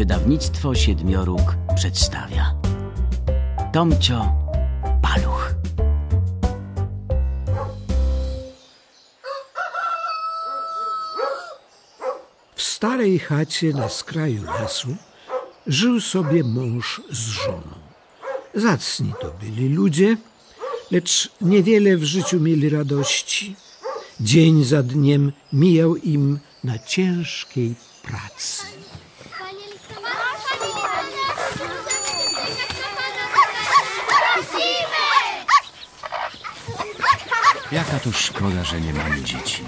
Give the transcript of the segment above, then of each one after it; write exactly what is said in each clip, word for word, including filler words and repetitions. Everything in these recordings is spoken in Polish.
Wydawnictwo Siedmioróg przedstawia Tomcio Paluch. W starej chacie na skraju lasu żył sobie mąż z żoną. Zacni to byli ludzie, lecz niewiele w życiu mieli radości. Dzień za dniem mijał im na ciężkiej pracy. Jaka to szkoda, że nie mamy dzieci.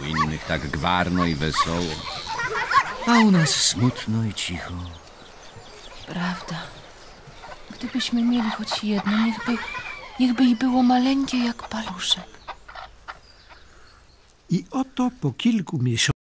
U innych tak gwarno i wesoło, a u nas smutno i cicho. Prawda. Gdybyśmy mieli choć jedno, niechby, niechby i było maleńkie jak paluszek. I oto po kilku miesiącach